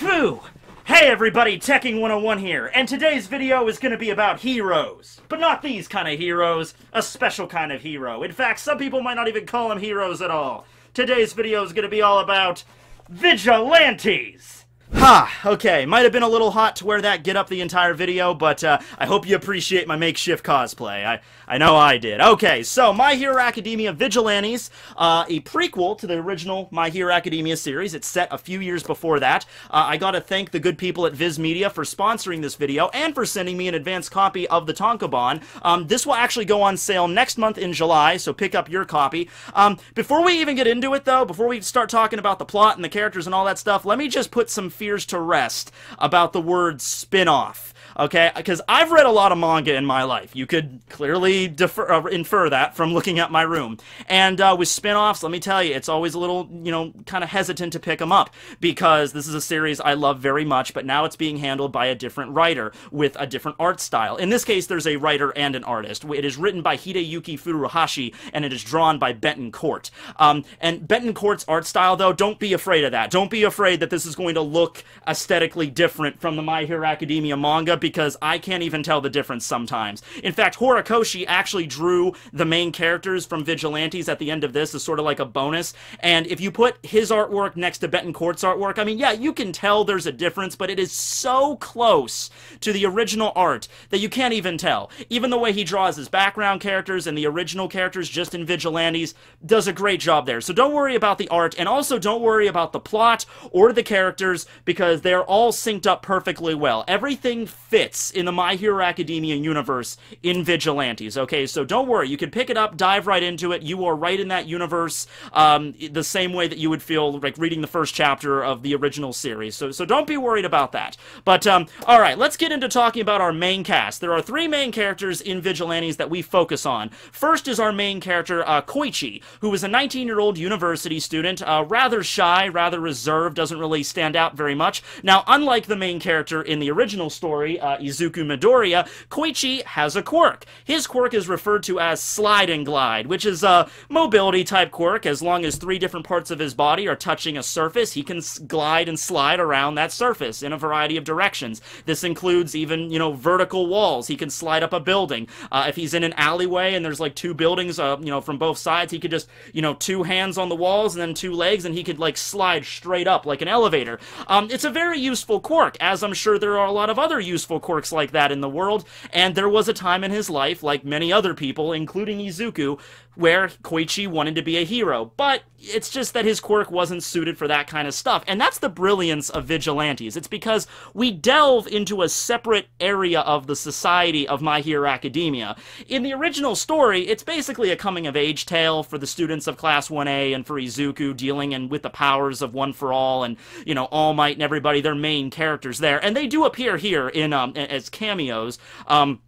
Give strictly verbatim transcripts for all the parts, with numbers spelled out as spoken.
Phew! Hey everybody, Tekking one oh one here, and today's video is going to be about heroes. But not these kind of heroes, a special kind of hero. In fact, some people might not even call them heroes at all. Today's video is going to be all about vigilantes. Ha! Okay, might have been a little hot to wear that get up the entire video, but uh, I hope you appreciate my makeshift cosplay. I, I know I did. Okay, so My Hero Academia Vigilantes, uh, a prequel to the original My Hero Academia series. It's set a few years before that. Uh, I gotta thank the good people at Viz Media for sponsoring this video and for sending me an advance copy of the tankobon. Um, this will actually go on sale next month in July, so pick up your copy. Um, before we even get into it, though, before we start talking about the plot and the characters and all that stuff, let me just put some fears to rest about the word spin-off, okay? Because I've read a lot of manga in my life. You could clearly defer, uh, infer that from looking at my room. And uh, with spin-offs, let me tell you, it's always a little, you know, kind of hesitant to pick them up because this is a series I love very much, but now it's being handled by a different writer with a different art style. In this case, there's a writer and an artist. It is written by Hideyuki Furuhashi, and it is drawn by Betten Court. Um, and Betten Court's art style, though, don't be afraid of that. Don't be afraid that this is going to look aesthetically different from the My Hero Academia manga, because I can't even tell the difference sometimes. In fact, Horikoshi actually drew the main characters from Vigilantes at the end of this as sort of like a bonus, and if you put his artwork next to Betten Court's artwork, I mean, yeah, you can tell there's a difference, but it is so close to the original art that you can't even tell. Even the way he draws his background characters and the original characters just in Vigilantes does a great job there. So don't worry about the art, and also don't worry about the plot or the characters, because they're all synced up perfectly well. Everything fits in the My Hero Academia universe in Vigilantes, okay? So don't worry, you can pick it up, dive right into it. You are right in that universe, um, the same way that you would feel like reading the first chapter of the original series. So, so don't be worried about that. But, um, alright, let's get into talking about our main cast. There are three main characters in Vigilantes that we focus on. First is our main character, uh, Koichi, who is a nineteen-year-old university student, uh, rather shy, rather reserved, doesn't really stand out very much. Now, unlike the main character in the original story, uh, Izuku Midoriya, Koichi has a quirk. His quirk is referred to as slide and glide, which is a mobility-type quirk. As long as three different parts of his body are touching a surface, he can glide and slide around that surface in a variety of directions. This includes even, you know, vertical walls. He can slide up a building. Uh, if he's in an alleyway and there's, like, two buildings, uh, you know, from both sides, he could just, you know, two hands on the walls and then two legs, and he could, like, slide straight up like an elevator. Um, it's a very useful quirk, as I'm sure there are a lot of other useful quirks like that in the world, and there was a time in his life, like many other people, including Izuku, where Koichi wanted to be a hero, but it's just that his quirk wasn't suited for that kind of stuff, and that's the brilliance of Vigilantes. It's because we delve into a separate area of the society of My Hero Academia. In the original story, it's basically a coming-of-age tale for the students of Class one A and for Izuku, dealing in, with the powers of One for All and, you know, All Might and everybody, their main characters there, and they do appear here in um, as cameos, um,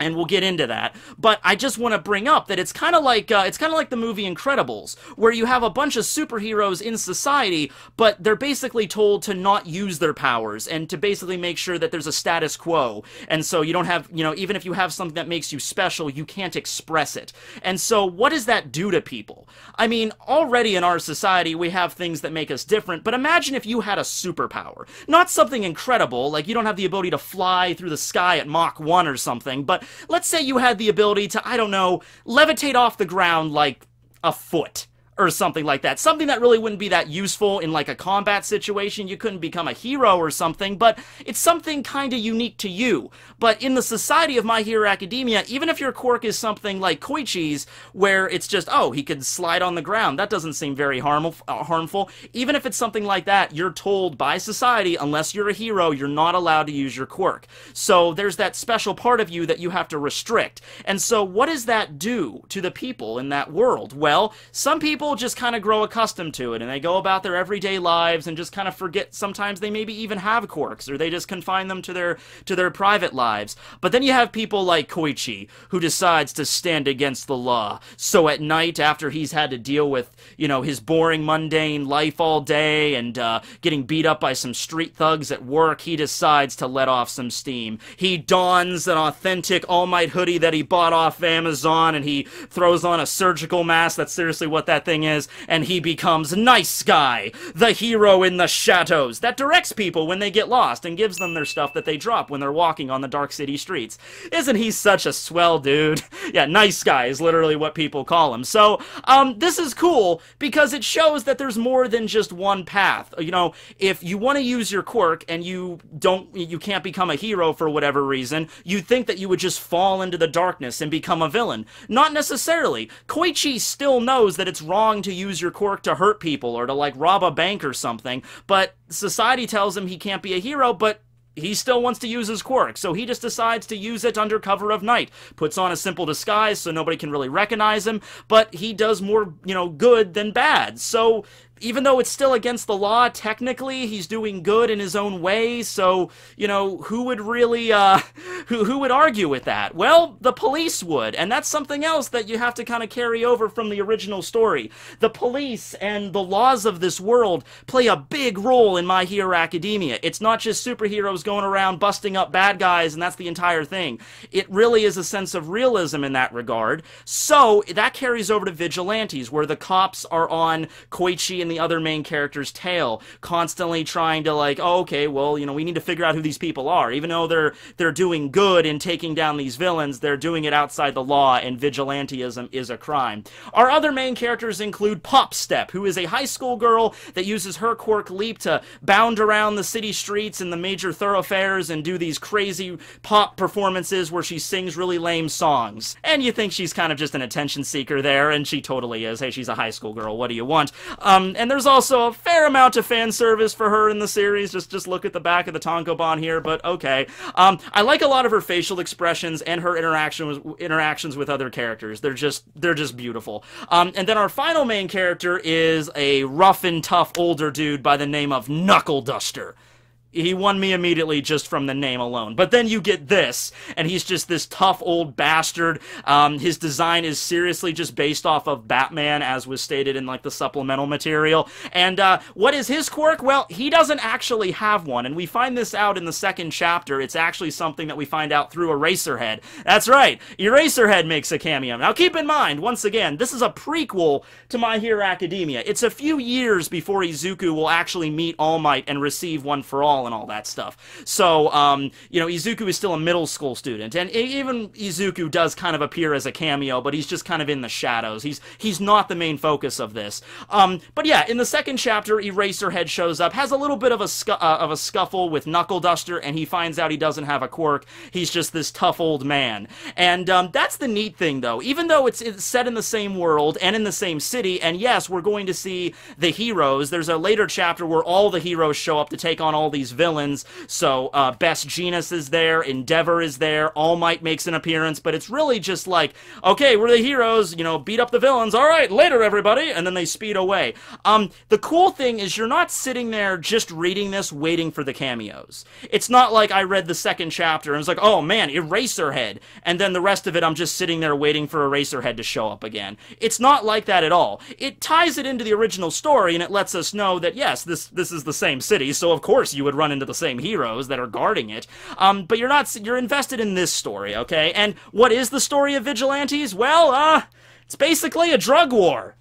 and we'll get into that. But I just want to bring up that it's kind of like uh, it's kind of like the movie Incredibles, where you have a bunch of superheroes in society, but they're basically told to not use their powers and to basically make sure that there's a status quo. And so you don't have, you know, even if you have something that makes you special, you can't express it. And so what does that do to people? I mean, already in our society we have things that make us different, but imagine if you had a superpower. Not something incredible, like you don't have the ability to fly through the sky at Mach one or something, but let's say you had the ability to, I don't know, levitate off the ground like a foot or something like that. Something that really wouldn't be that useful in like a combat situation. You couldn't become a hero or something, but it's something kind of unique to you. But in the society of My Hero Academia, even if your quirk is something like Koichi's, where it's just, oh, he could slide on the ground, that doesn't seem very harmful. Even if it's something like that, you're told by society, unless you're a hero, you're not allowed to use your quirk. So there's that special part of you that you have to restrict. And so what does that do to the people in that world? Well, some people just kind of grow accustomed to it, and they go about their everyday lives and just kind of forget sometimes they maybe even have quirks, or they just confine them to their to their private lives. But then you have people like Koichi, who decides to stand against the law. So at night, after he's had to deal with, you know, his boring mundane life all day and uh, getting beat up by some street thugs at work, he decides to let off some steam. He dons an authentic All Might hoodie that he bought off Amazon, and he throws on a surgical mask. That's seriously what that thing thing is, and he becomes Nice Guy, the hero in the shadows that directs people when they get lost and gives them their stuff that they drop when they're walking on the Dark City streets. Isn't he such a swell dude? Yeah, Nice Guy is literally what people call him. So, um, this is cool because it shows that there's more than just one path. You know, if you want to use your quirk and you don't, you can't become a hero for whatever reason, you'd think that you would just fall into the darkness and become a villain. Not necessarily. Koichi still knows that it's wrong to use your quirk to hurt people or to, like, rob a bank or something, but society tells him he can't be a hero, but he still wants to use his quirk, so he just decides to use it under cover of night. Puts on a simple disguise so nobody can really recognize him, but he does more, you know, good than bad. So even though it's still against the law, technically, he's doing good in his own way, so, you know, who would really, uh, who, who would argue with that? Well, the police would, and that's something else that you have to kind of carry over from the original story. The police and the laws of this world play a big role in My Hero Academia. It's not just superheroes going around busting up bad guys, and that's the entire thing. It really is a sense of realism in that regard, so that carries over to Vigilantes, where the cops are on Koichi and the other main character's tail, constantly trying to, like, oh, okay, well, you know, we need to figure out who these people are. Even though they're they're doing good in taking down these villains, they're doing it outside the law, and vigilantism is a crime. Our other main characters include Pop Step, who is a high school girl that uses her quirk leap to bound around the city streets and the major thoroughfares and do these crazy pop performances where she sings really lame songs. And you think she's kind of just an attention seeker there, and she totally is. Hey, she's a high school girl. What do you want? Um, And there's also a fair amount of fan service for her in the series. Just just look at the back of the tankobon here, but okay. Um, I like a lot of her facial expressions and her interaction with, interactions with other characters. They're just they're just beautiful. Um, and then our final main character is a rough and tough older dude by the name of Knuckle Duster. He won me immediately just from the name alone. But then you get this, and he's just this tough old bastard. Um, his design is seriously just based off of Batman, as was stated in, like, the supplemental material. And uh, what is his quirk? Well, he doesn't actually have one, and we find this out in the second chapter. It's actually something that we find out through Eraserhead. That's right, Eraserhead makes a cameo. Now keep in mind, once again, this is a prequel to My Hero Academia. It's a few years before Izuku will actually meet All Might and receive One for All and all that stuff. So, um, you know, Izuku is still a middle school student, and even Izuku does kind of appear as a cameo, but he's just kind of in the shadows. He's he's not the main focus of this. Um, but yeah, in the second chapter, Eraserhead shows up, has a little bit of a scu uh, of a scuffle with Knuckle Duster, and he finds out he doesn't have a quirk. He's just this tough old man. And um, that's the neat thing, though. Even though it's, it's set in the same world and in the same city, and yes, we're going to see the heroes. There's a later chapter where all the heroes show up to take on all these villains. So uh, Best Genius is there, Endeavor is there, All Might makes an appearance, but it's really just like, okay, we're the heroes, you know, beat up the villains, all right, later everybody, and then they speed away. Um, the cool thing is you're not sitting there just reading this waiting for the cameos. It's not like I read the second chapter and was like, oh man, Eraserhead, and then the rest of it I'm just sitting there waiting for Eraserhead to show up again. It's not like that at all. It ties it into the original story, and it lets us know that yes, this, this is the same city, so of course you would run into the same heroes that are guarding it, um, but you're not, you're invested in this story, okay? And what is the story of Vigilantes? Well, uh, it's basically a drug war.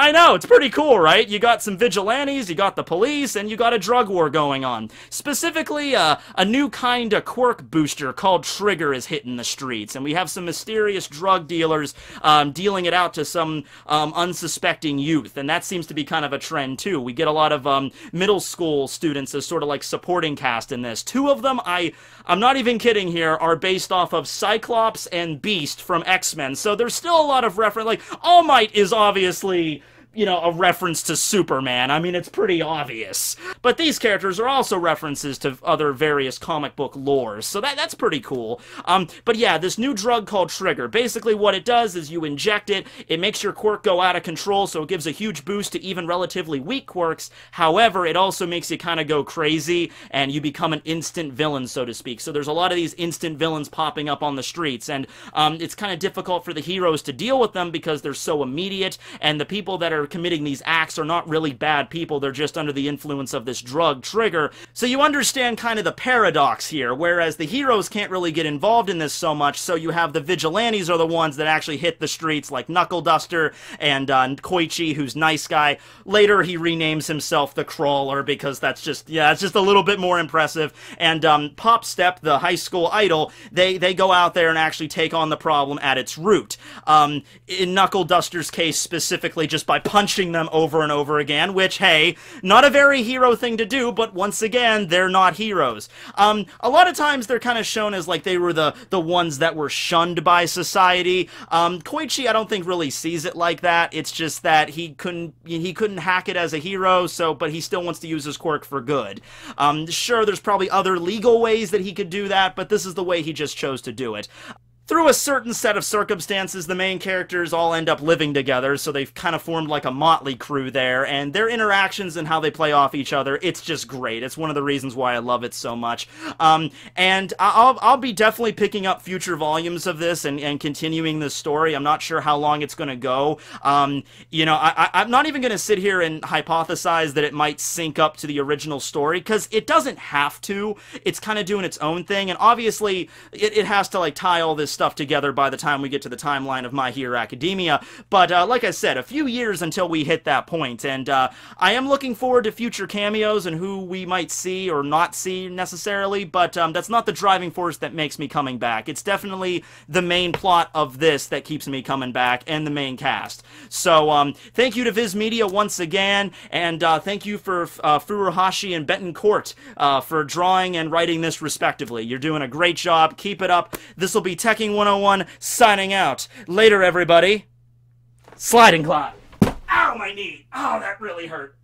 I know, it's pretty cool, right? You got some vigilantes, you got the police, and you got a drug war going on. Specifically, uh, a new kind of quirk booster called Trigger is hitting the streets, and we have some mysterious drug dealers um, dealing it out to some um, unsuspecting youth, and that seems to be kind of a trend, too. We get a lot of um, middle school students as sort of like supporting cast in this. Two of them, I, I'm not even kidding here, are based off of Cyclops and Beast from X-Men, so there's still a lot of reference. Like, All Might is obviously, you know, a reference to Superman. I mean, it's pretty obvious. But these characters are also references to other various comic book lores, so that, that's pretty cool. Um, but yeah, this new drug called Trigger, basically what it does is you inject it, it makes your quirk go out of control, so it gives a huge boost to even relatively weak quirks. However, it also makes you kind of go crazy, and you become an instant villain, so to speak. So there's a lot of these instant villains popping up on the streets, and um, it's kind of difficult for the heroes to deal with them because they're so immediate, and the people that are committing these acts are not really bad people, they're just under the influence of this drug, Trigger. So you understand kind of the paradox here, whereas the heroes can't really get involved in this so much, so you have the vigilantes are the ones that actually hit the streets, like Knuckle Duster and uh, Koichi, who's Nice Guy. Later he renames himself the Crawler because that's just, yeah, it's just a little bit more impressive. And um, Pop Step, the high school idol, they, they go out there and actually take on the problem at its root. Um, in Knuckle Duster's case specifically, just by punching them over and over again, which, hey, not a very hero thing to do, but once again, they're not heroes. Um, a lot of times they're kind of shown as like they were the, the ones that were shunned by society. Um, Koichi, I don't think really sees it like that. It's just that he couldn't, he couldn't hack it as a hero, so, but he still wants to use his quirk for good. Um, sure, there's probably other legal ways that he could do that, but this is the way he just chose to do it. Through a certain set of circumstances, the main characters all end up living together, so they've kind of formed like a motley crew there, and their interactions and how they play off each other, it's just great. It's one of the reasons why I love it so much. Um, and I'll, I'll be definitely picking up future volumes of this and, and continuing this story. I'm not sure how long it's going to go. Um, you know, I, I'm not even going to sit here and hypothesize that it might sync up to the original story, because it doesn't have to. It's kind of doing its own thing, and obviously it, it has to like tie all this stuff together by the time we get to the timeline of My Hero Academia, but uh, like I said, a few years until we hit that point, and uh, I am looking forward to future cameos and who we might see or not see necessarily, but um, that's not the driving force that makes me coming back. It's definitely the main plot of this that keeps me coming back, and the main cast. So um, thank you to Viz Media once again, and uh, thank you for uh, Furuhashi and Betten Court uh, for drawing and writing this respectively. You're doing a great job. Keep it up. This will be Tekking one oh one signing out. Later, everybody. Sliding climb. Ow, my knee. Oh, that really hurt.